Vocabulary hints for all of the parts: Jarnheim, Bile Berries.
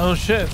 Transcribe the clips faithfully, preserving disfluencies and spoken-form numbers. Oh shit.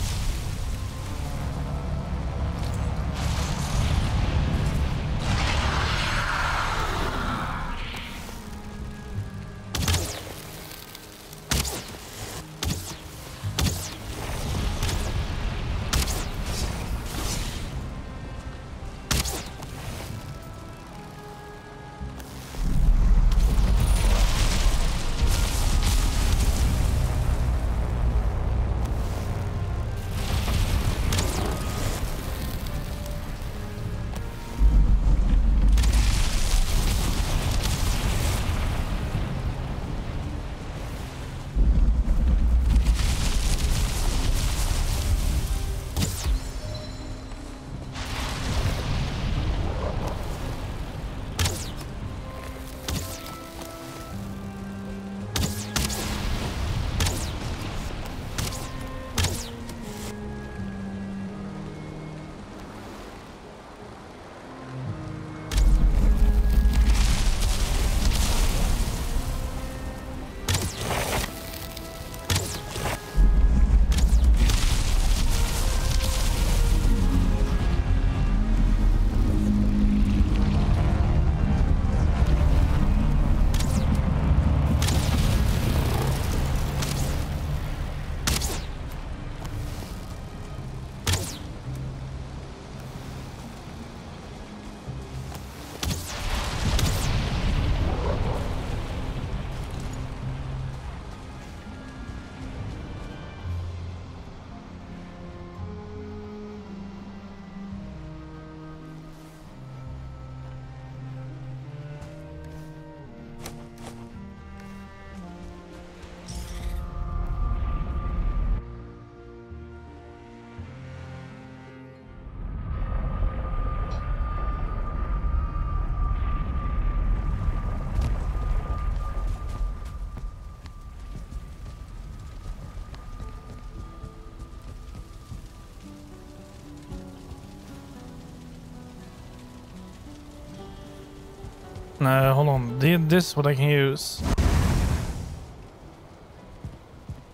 Uh, hold on, did this what I can use?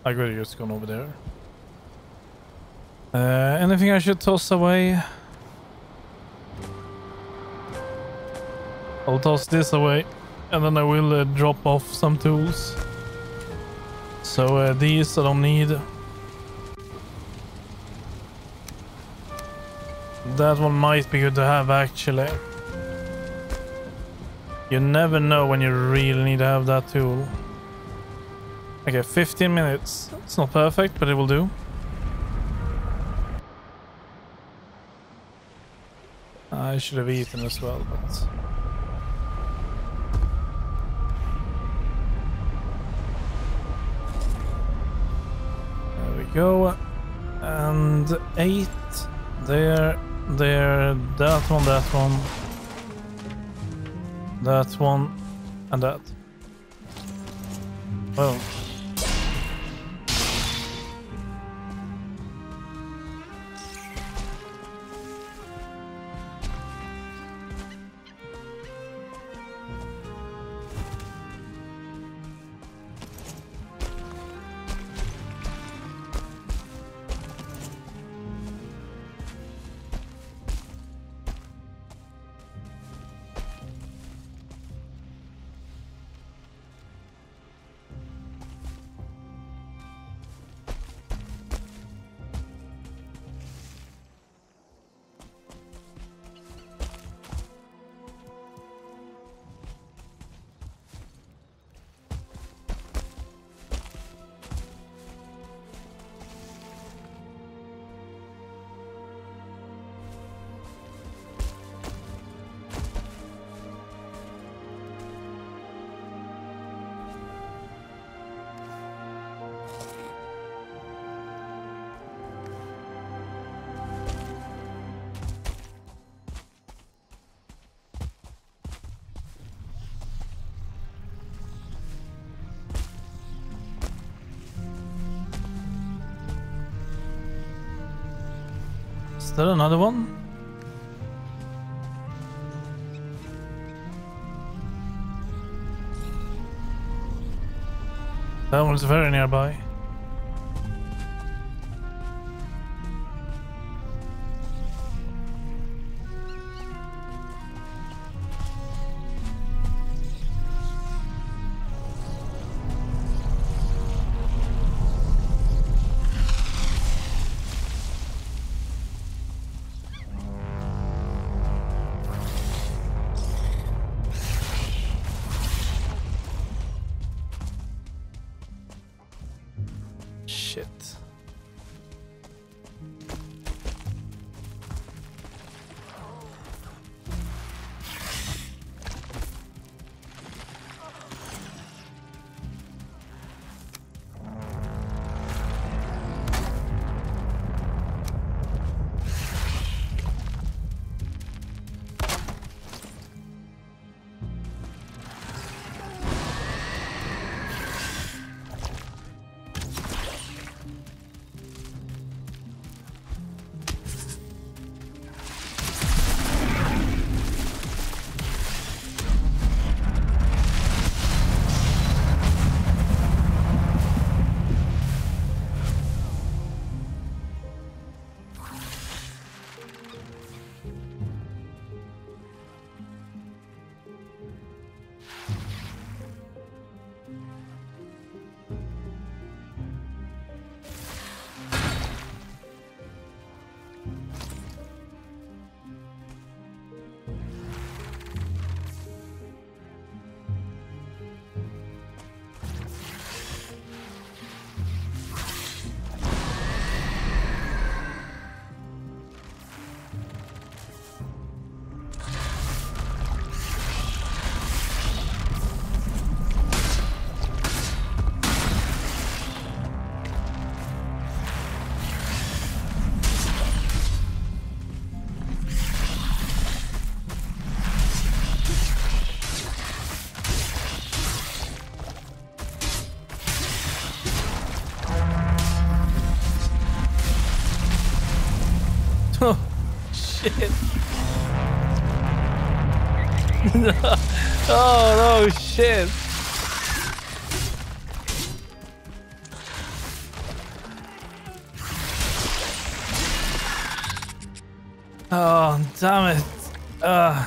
I could have just gone over there. Uh, anything I should toss away? I'll toss this away, and then I will uh, drop off some tools. So uh, these I don't need. That one might be good to have actually. You never know when you really need to have that tool. Okay, fifteen minutes. It's not perfect, but it will do. I should have eaten as well, but... there we go. And eight. There, there, that one, that one. That one and that. Well. Is there another one? That one's very nearby. Oh, shit. Oh, no, shit. Oh, damn it. Uh.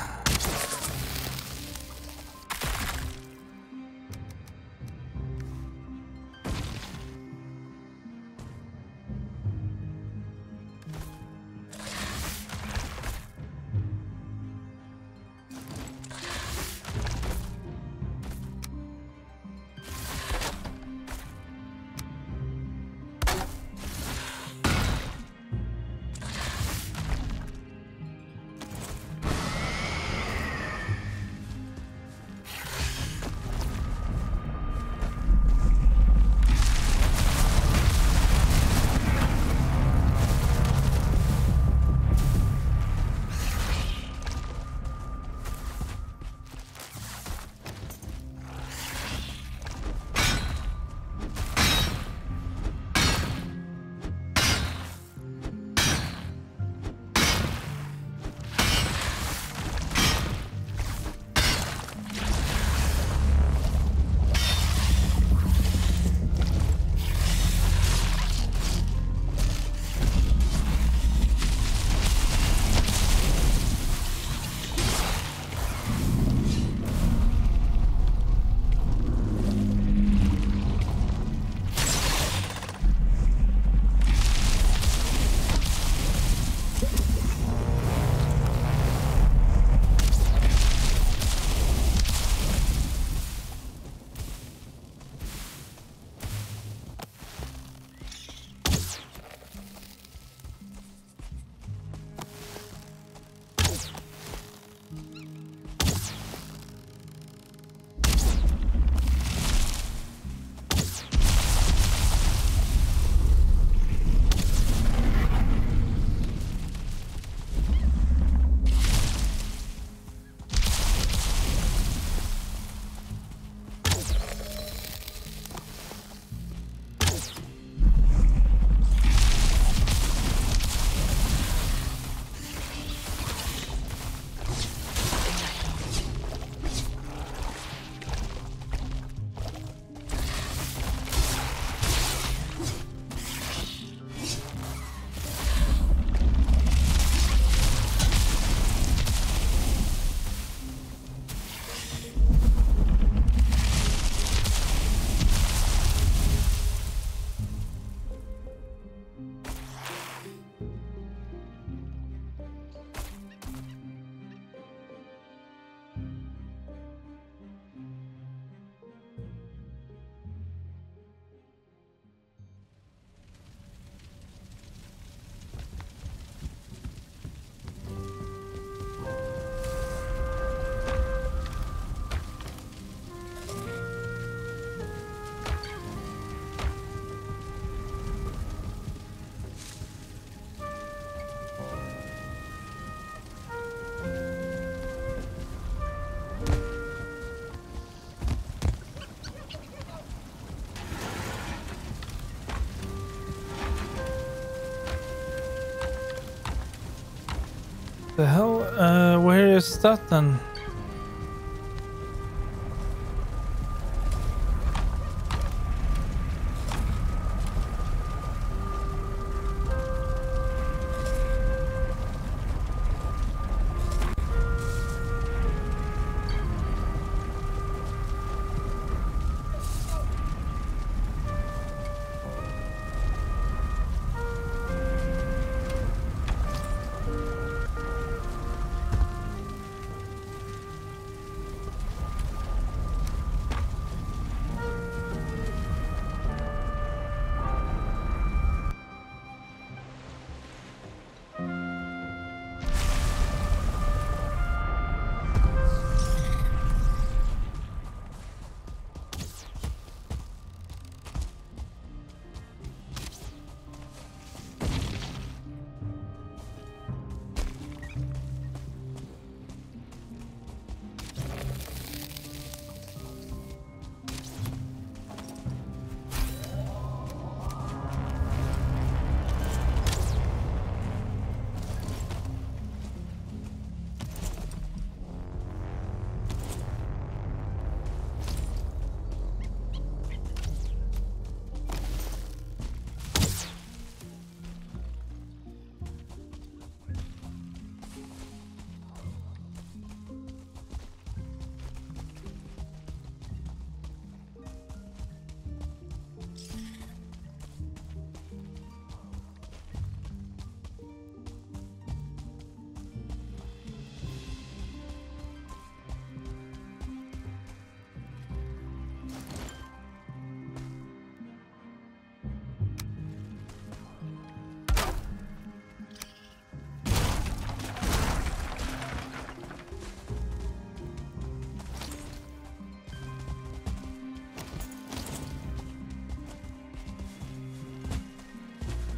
The hell? Uh, where is that then?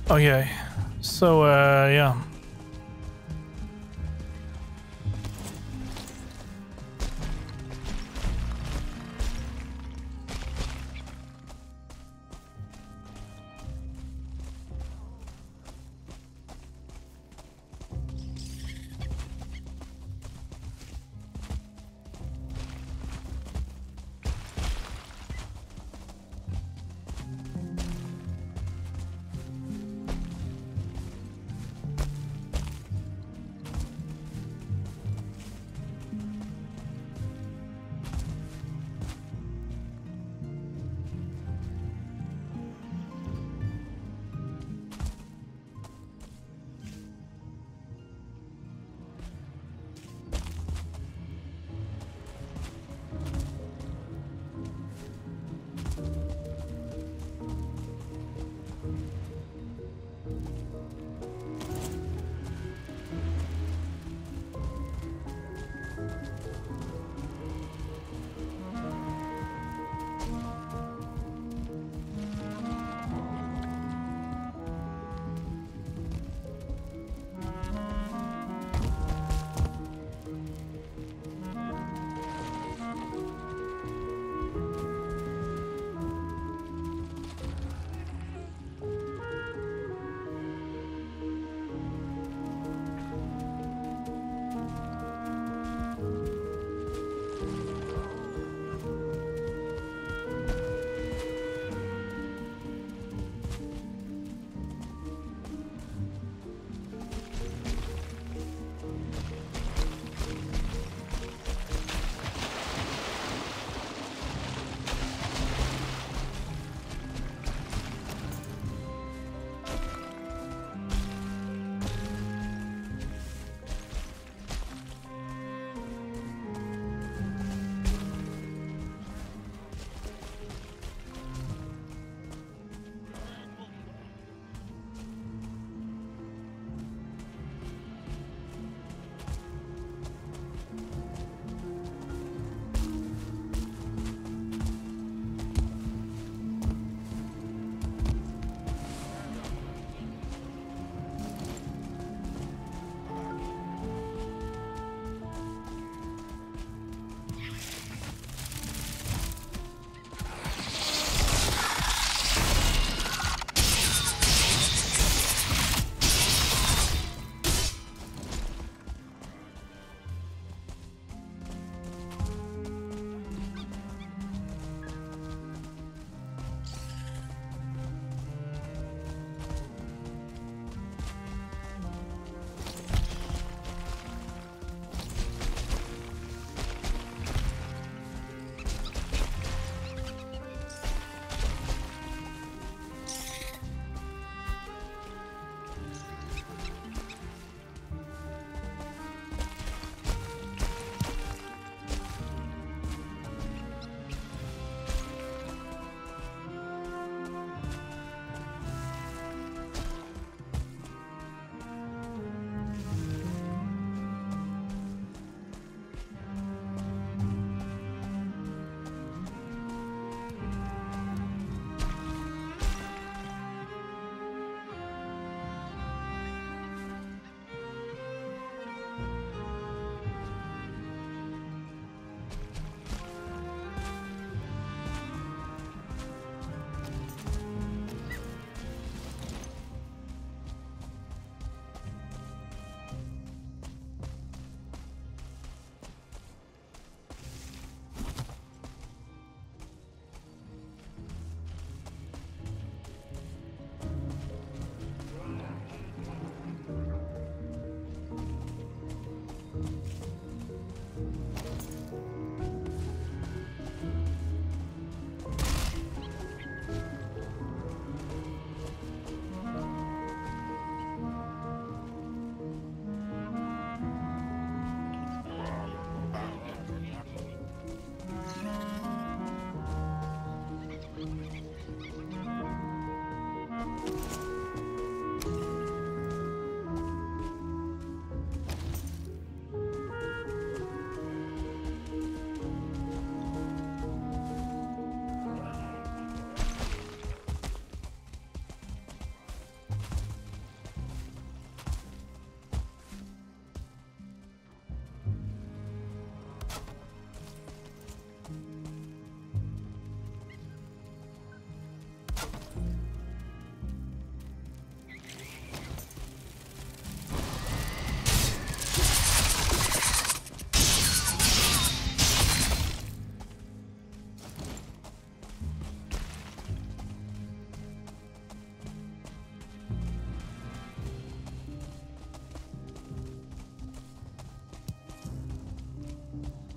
Okay, so uh, yeah.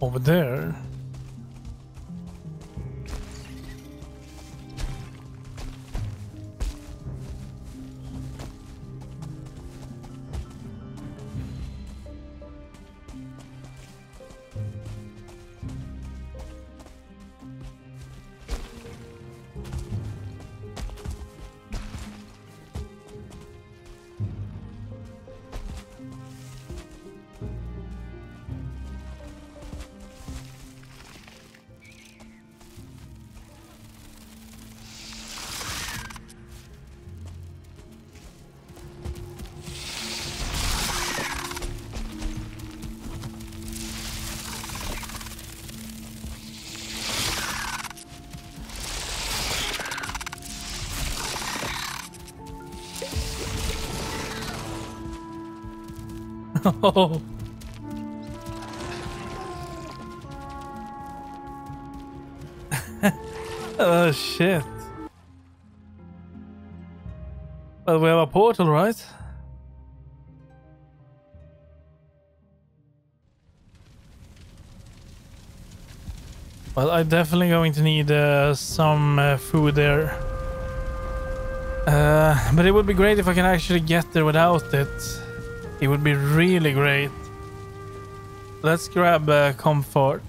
over there. Oh. Oh shit. But we have a portal, right? Well, I'm definitely going to need uh, some uh, food there. Uh, but it would be great if I can actually get there without it. It would be really great. Let's grab uh, comfort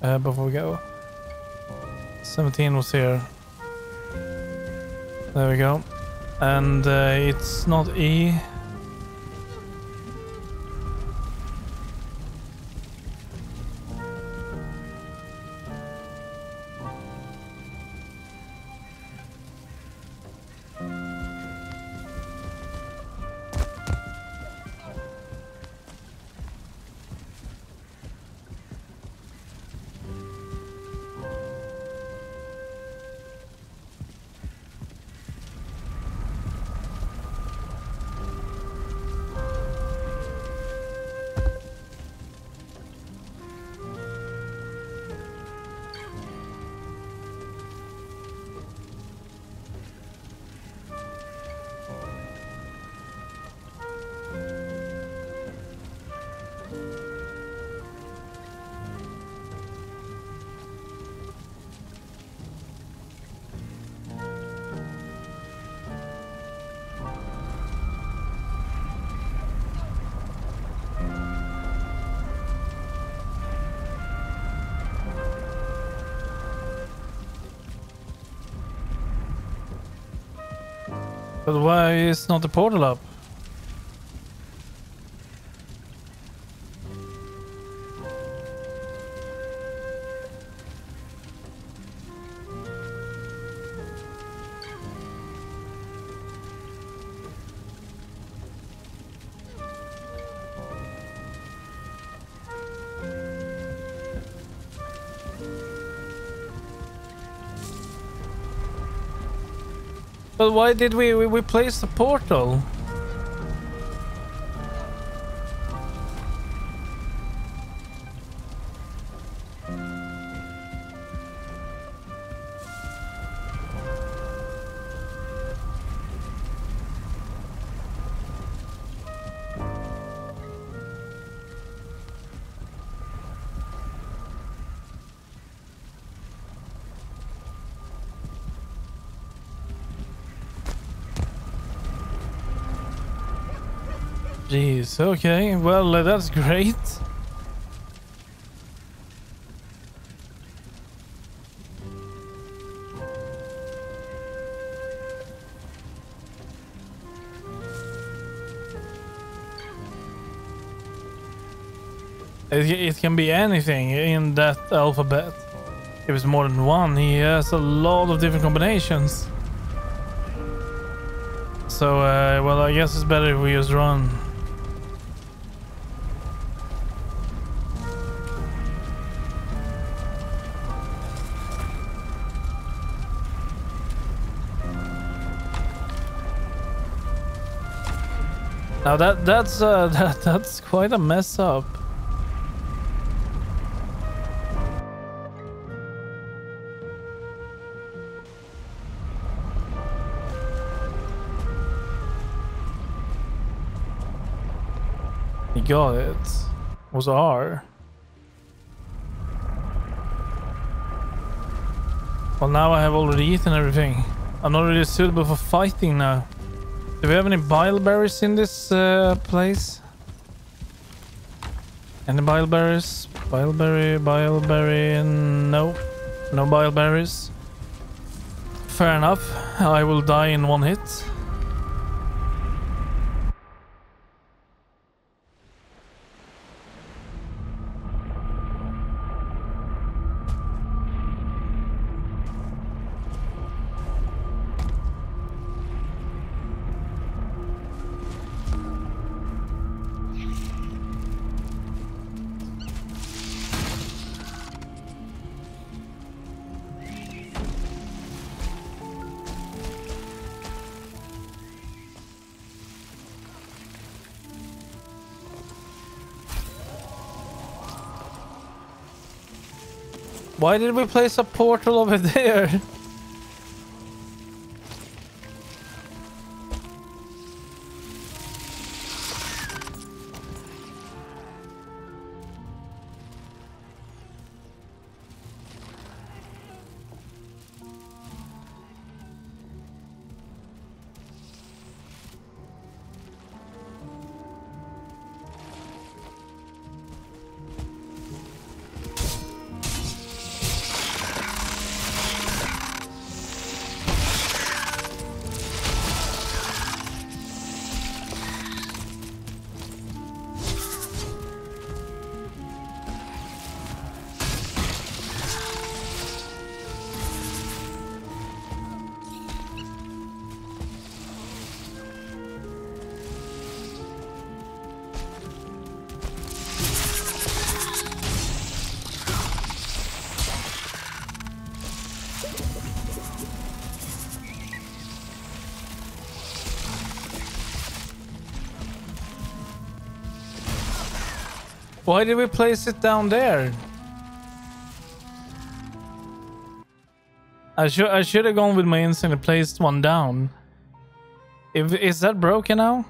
uh, before we go. seventeen was here. There we go. And uh, it's not E. But why is not the portal up? But why did we, we, we place the portal? Jeez, okay, well, uh, that's great. It, it can be anything in that alphabet. If it's more than one, he has a lot of different combinations. So, uh, well, I guess it's better if we just run. Now that that's uh, that that's quite a mess up. You got it. It was R. Well, now I have already eaten everything. I'm not really suitable for fighting now. Do we have any bile berries in this uh, place? Any bile berries? Bile berry, bile berry... No. No bile berries. Fair enough. I will die in one hit. Why did we place a portal over there? Why did we place it down there? I should I should have gone with my instinct and placed one down. If, is that broken now?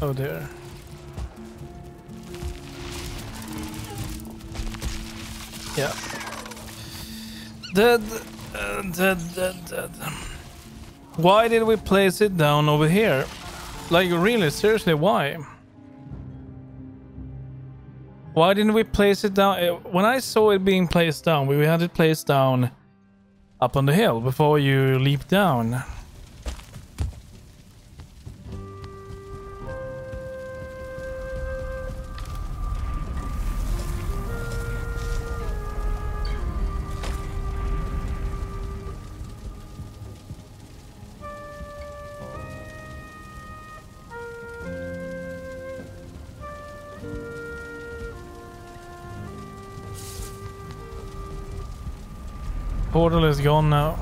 Oh dear. Yeah. Dead, uh, dead, dead, dead. Why did we place it down over here? Like, really, seriously, why? Why didn't we place it down? When I saw it being placed down, we had it placed down up on the hill before you leap down. Portal is gone now.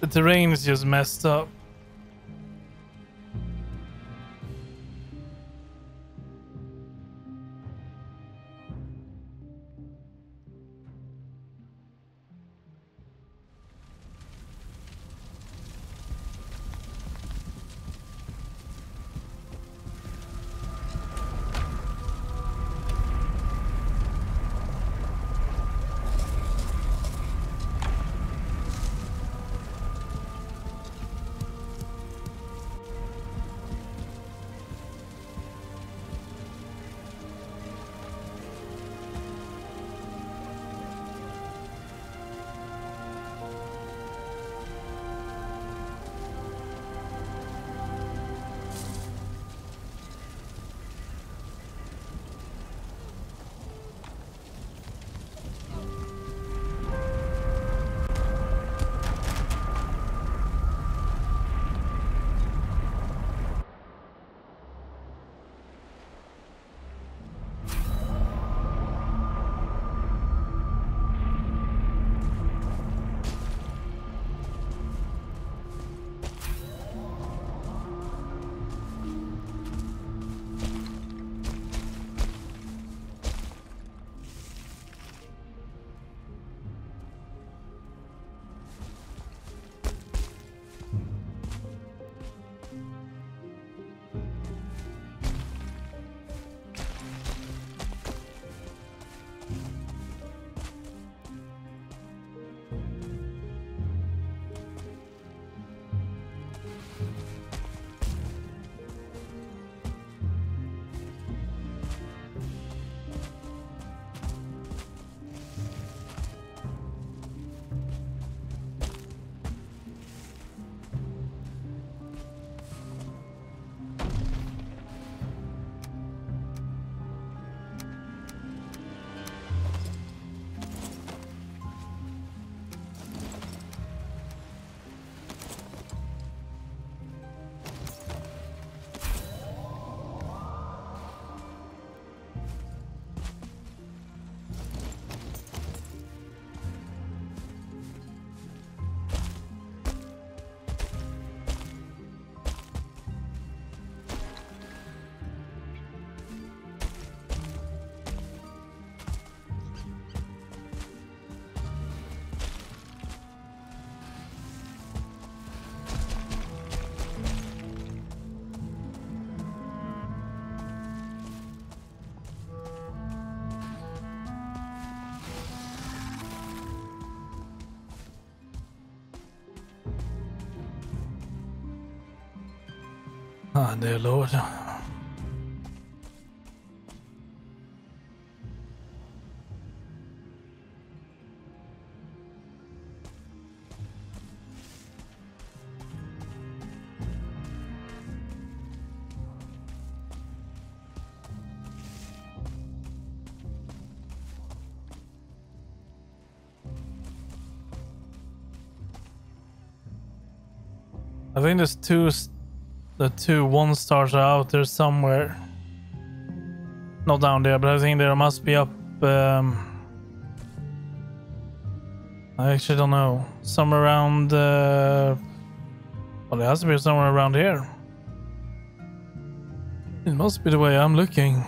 The terrain's just messed up. Ah, dear Lord. I think there's two... St The two one stars are out there somewhere. Not down there, but I think there must be up. Um, I actually don't know. Somewhere around. Uh, well, it has to be somewhere around here. It must be the way I'm looking.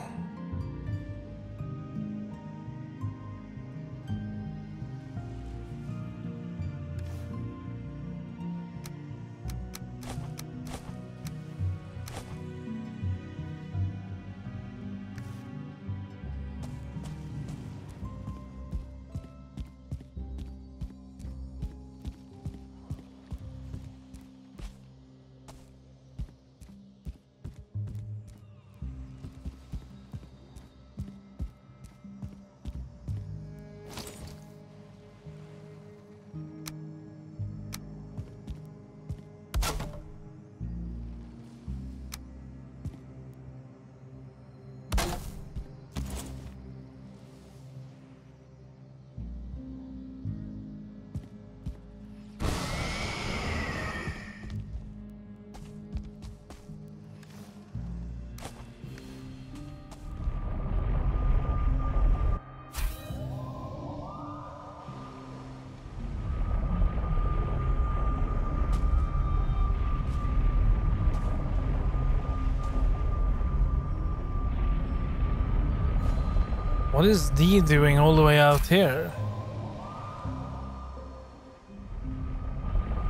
What is D doing all the way out here?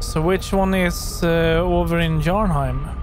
So which one is uh, over in Jarnheim?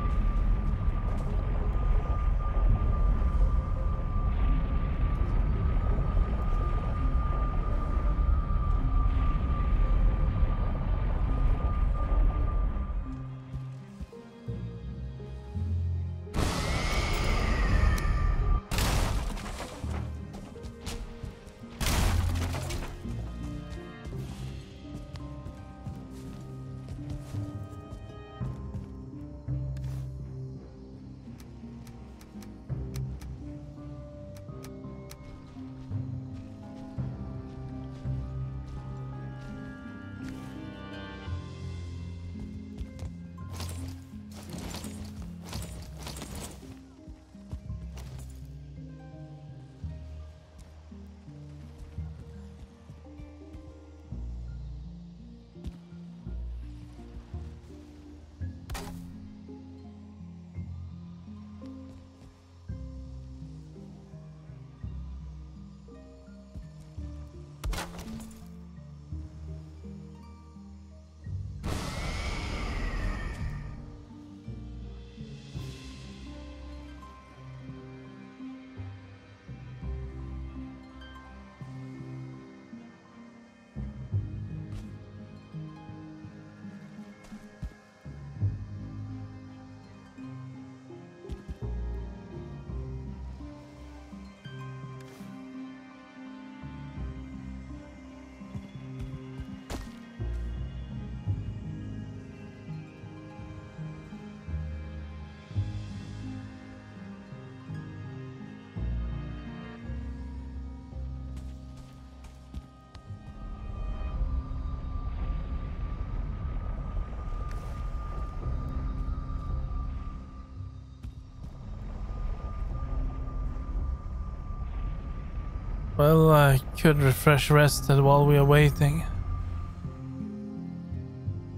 Well, I could refresh rested while we are waiting.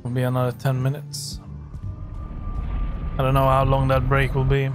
Will be another ten minutes. I don't know how long that break will be.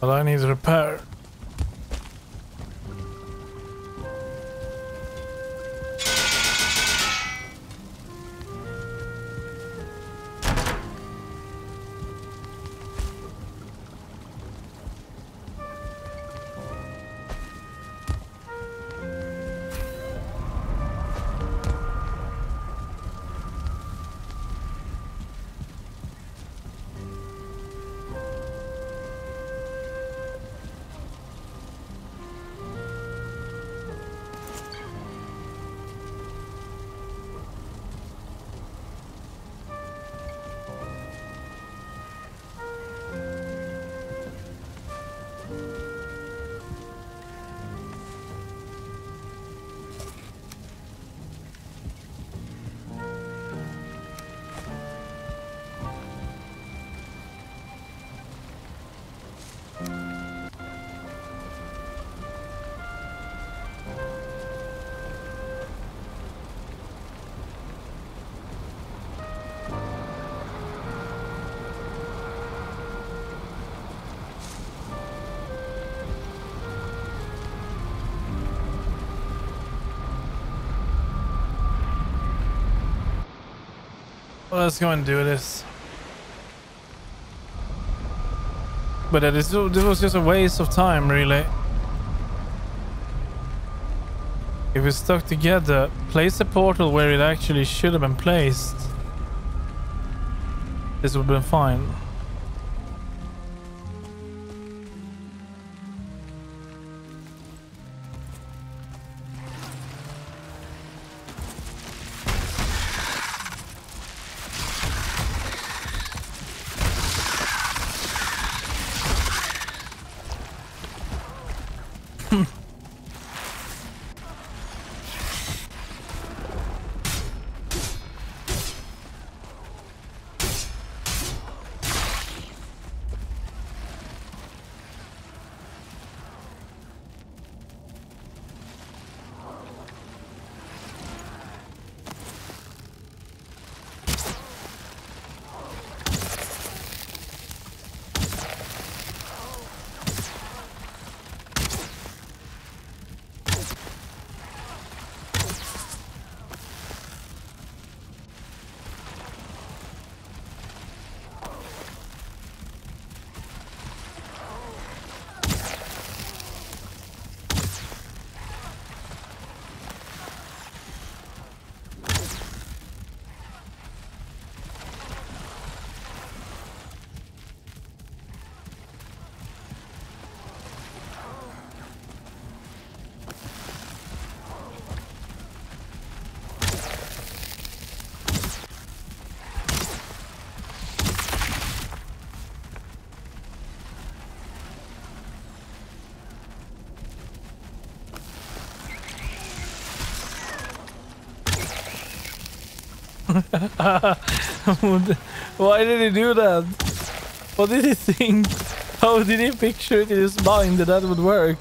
But I need repair. Let's go and do this. But uh, this, this was just a waste of time, really. If we stuck together, place the portal where it actually should have been placed, this would have been fine. Why did he do that? What did he think? How did he picture it in his mind that that would work?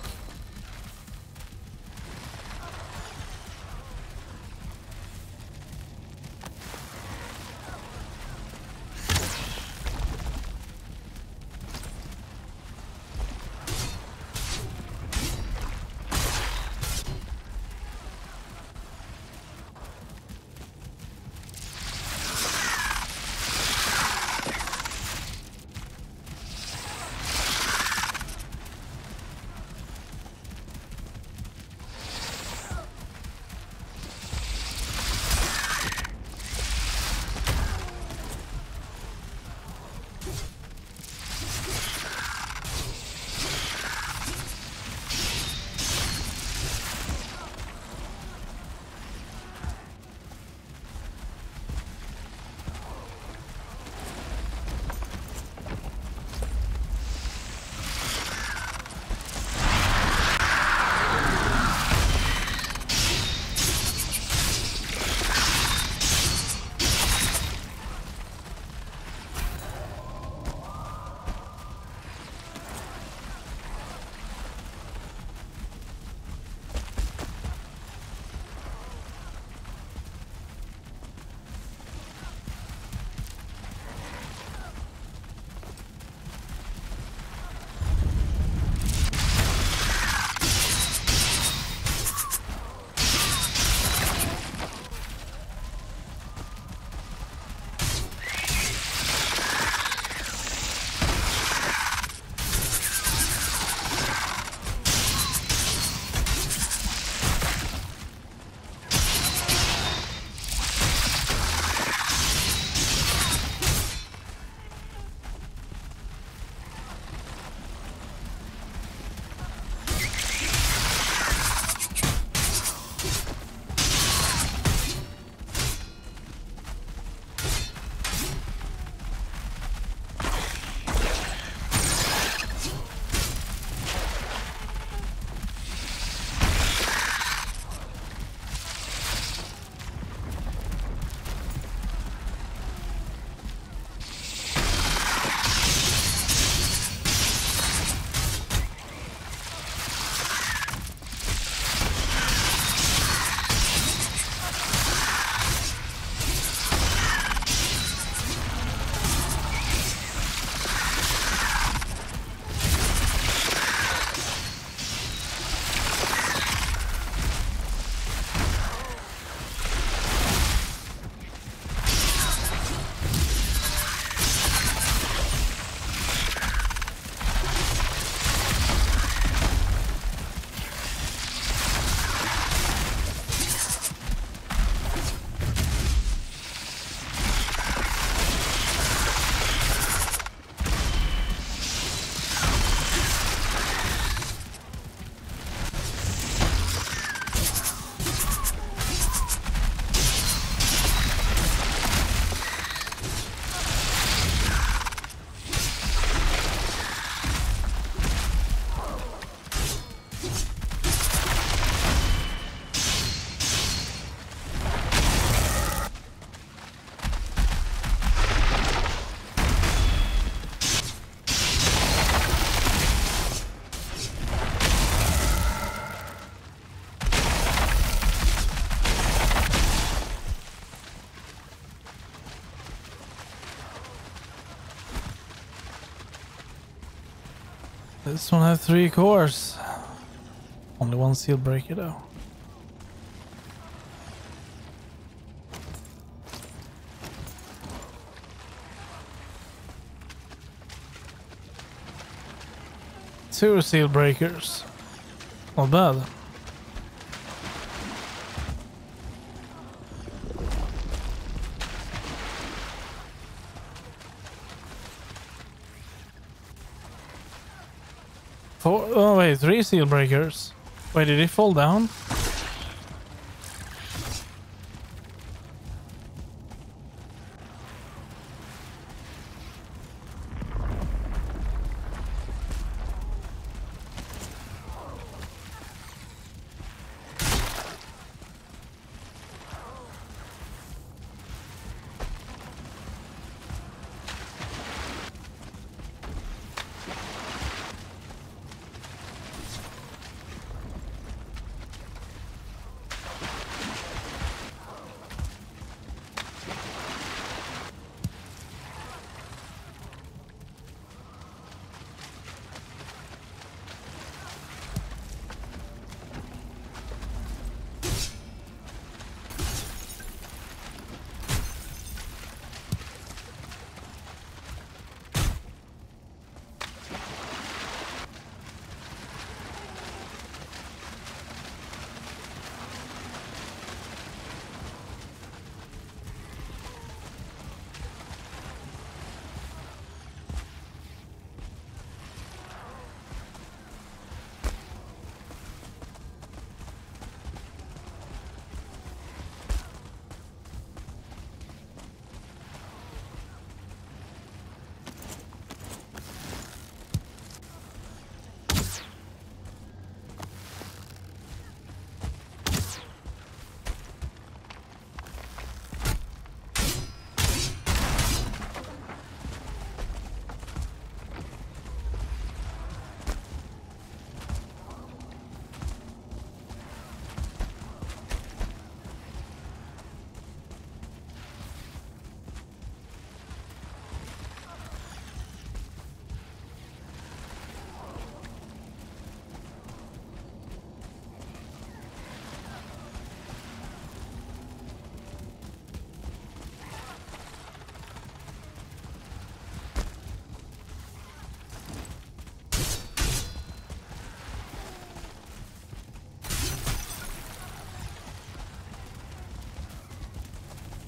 This one has three cores. Only one seal breaker though. Two seal breakers. Not bad. Four, oh wait, three seal breakers. Wait, did he fall down?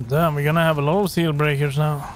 Damn, we're gonna have a lot of seal breakers now.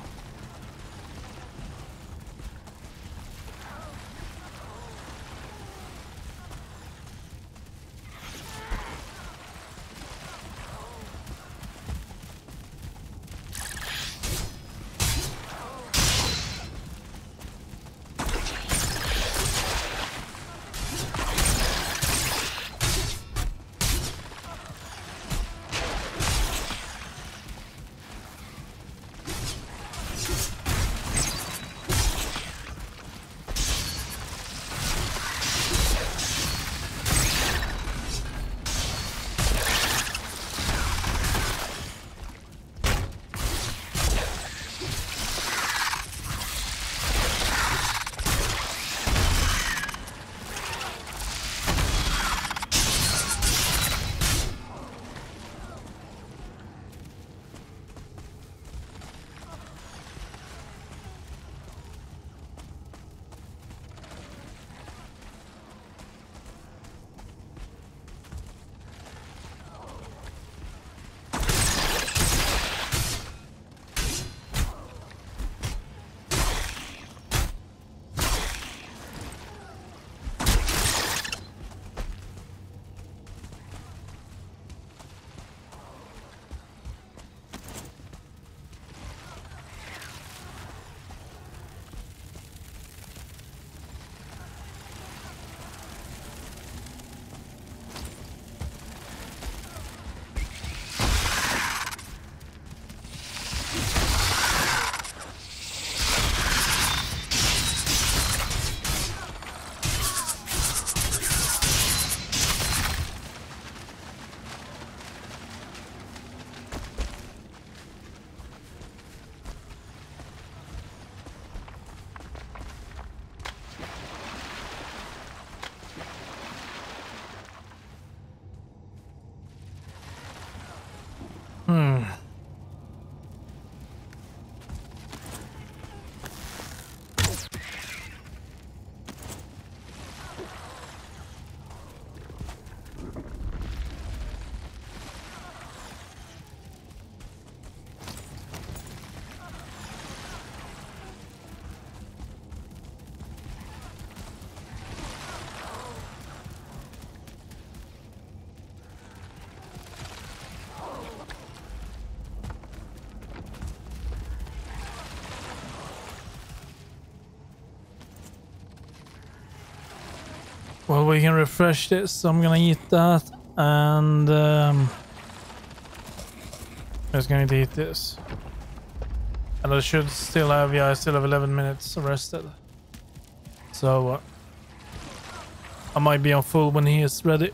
Well, we can refresh this. I'm gonna eat that, and um, I'm just going to eat this. And I should still have, yeah, I still have eleven minutes rested. So uh, I might be on full when he is ready.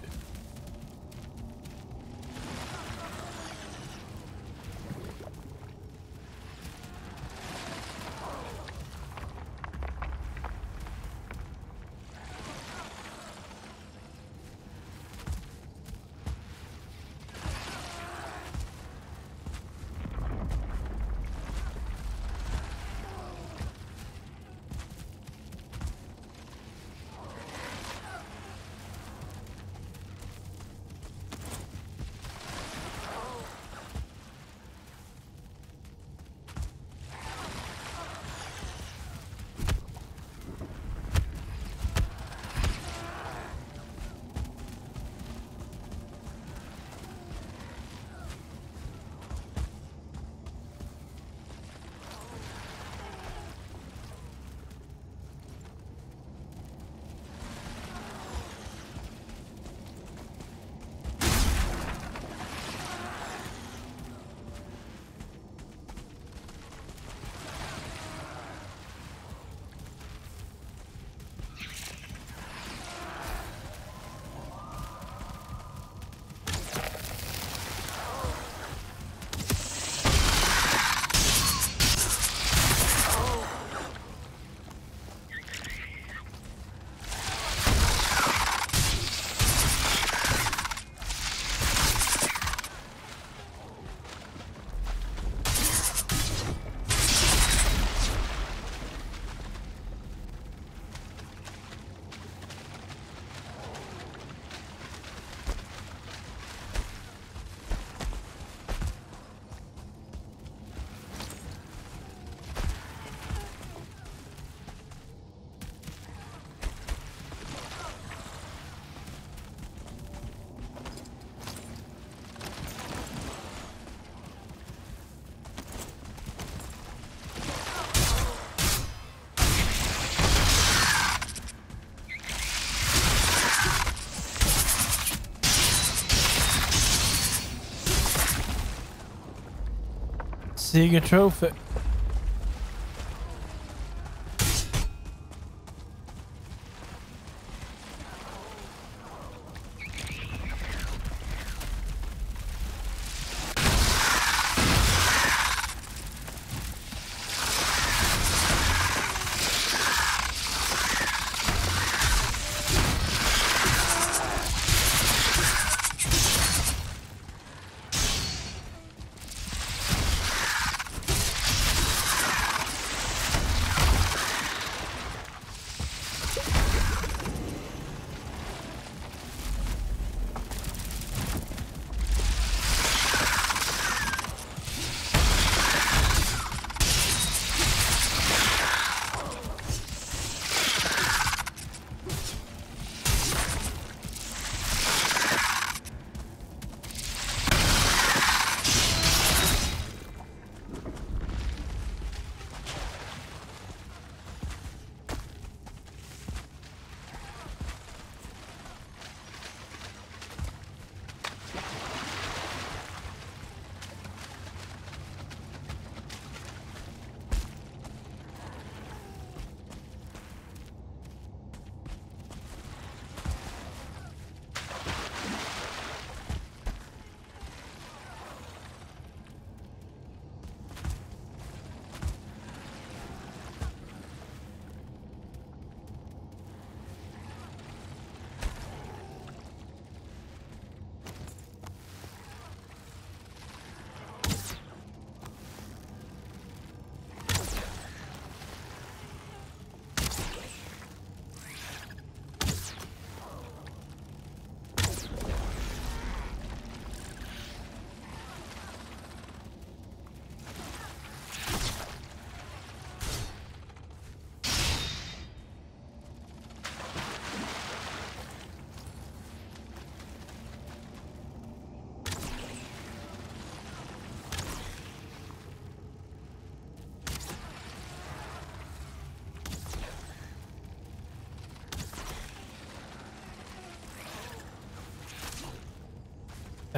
Seeger trophy.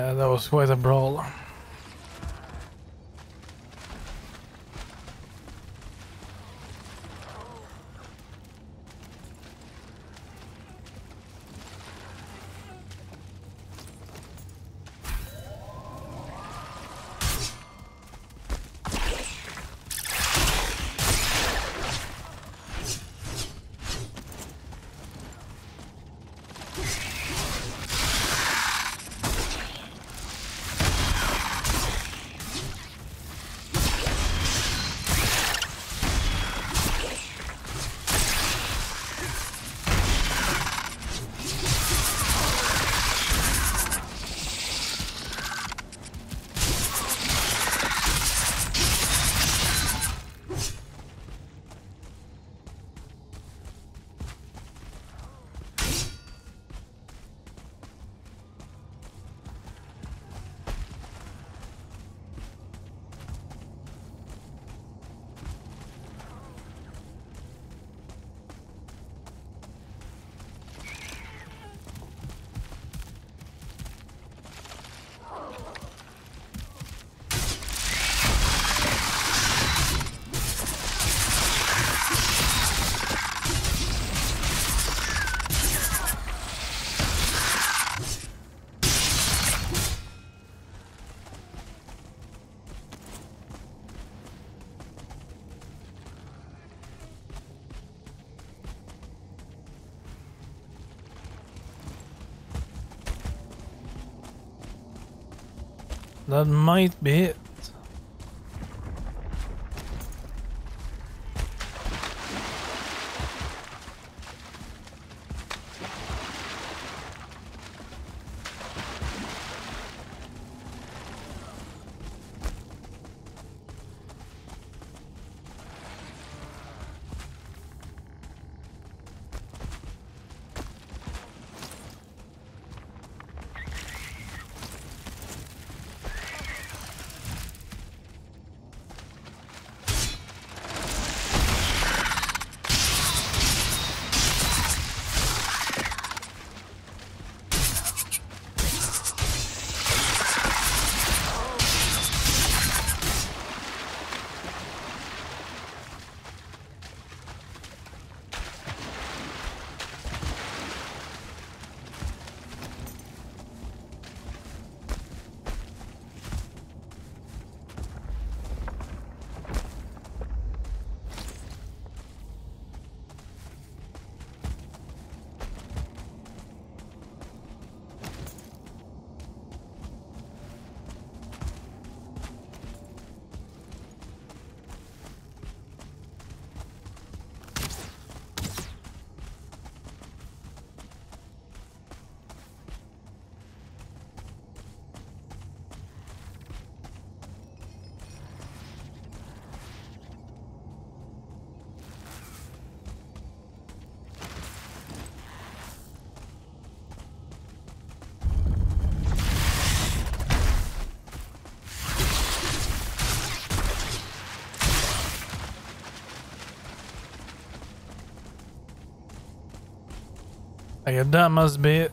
Yeah, that was quite a brawl. That might be it. Okay, that must be it.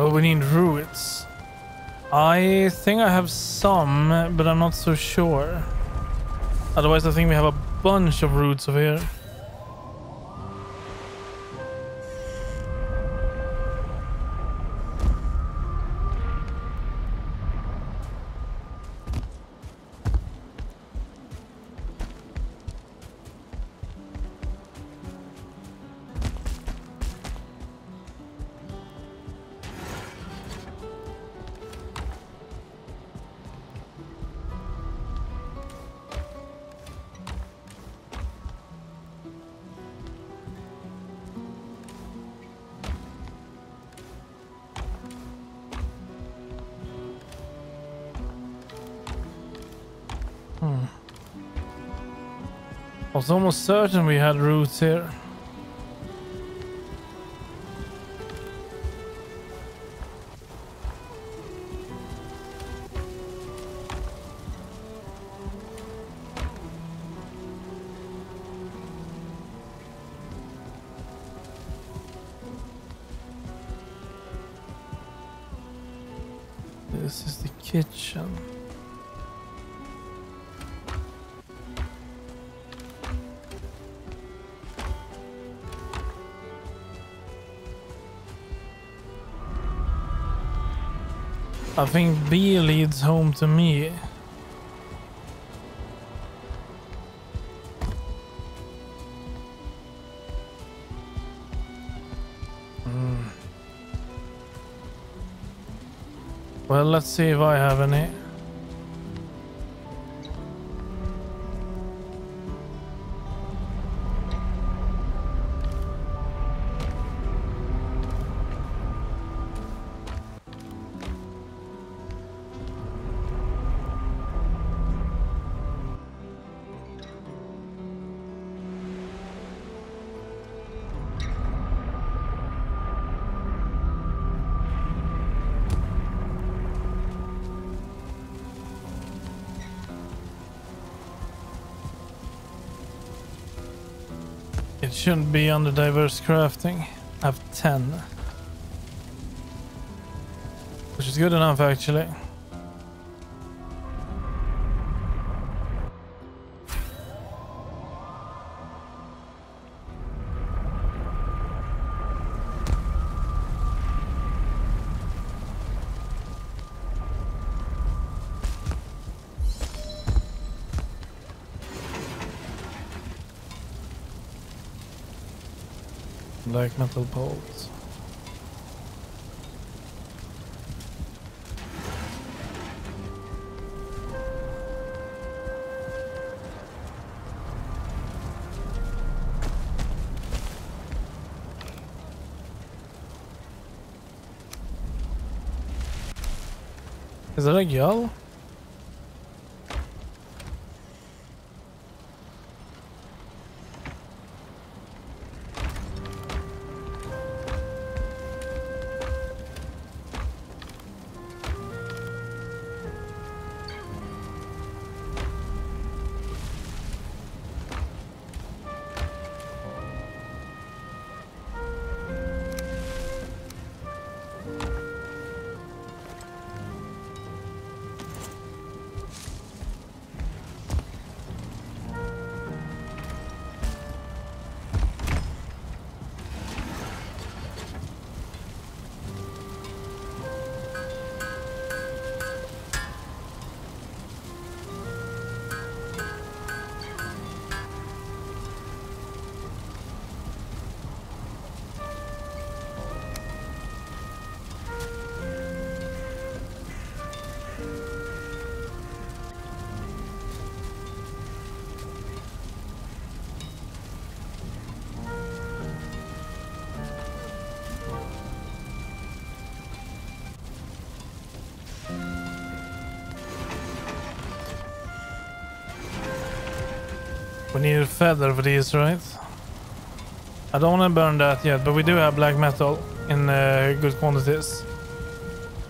Well, we need druids. I think I have some, but I'm not so sure. Otherwise, I think we have a bunch of roots over here. I was almost certain we had roots here. This is the kitchen. I think B leads home to me. Mm. Well, let's see if I have any. It shouldn't be under diverse crafting. I have ten. Which is good enough, actually. Like metal poles. Is that a girl? We need a feather for these, right? I don't want to burn that yet, but we do have black metal in uh, good quantities.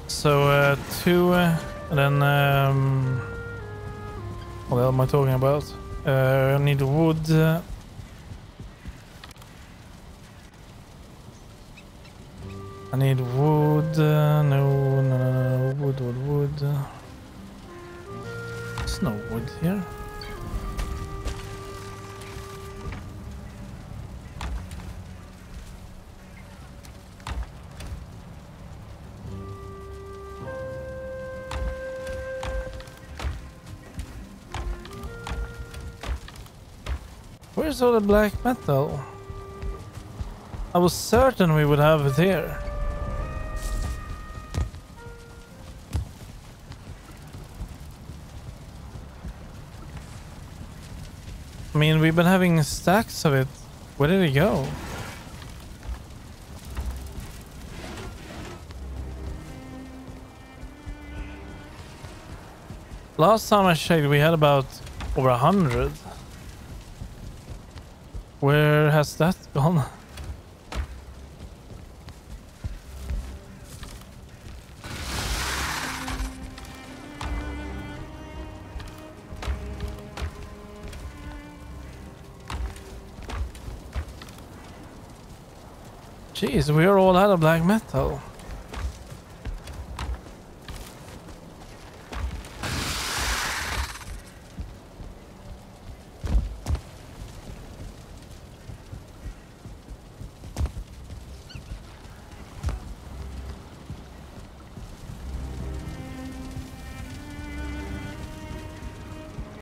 So uh, two, uh, and then um, what the hell am I talking about? Uh, I need wood. Uh, I need wood. Uh, no, no, no, no, wood, wood, wood. There's no wood here. Where's all the black metal? I was certain we would have it here. I mean, we've been having stacks of it. Where did it go? Last time I checked, we had about over a hundred. Where has that gone? Jeez, we are all out of black metal.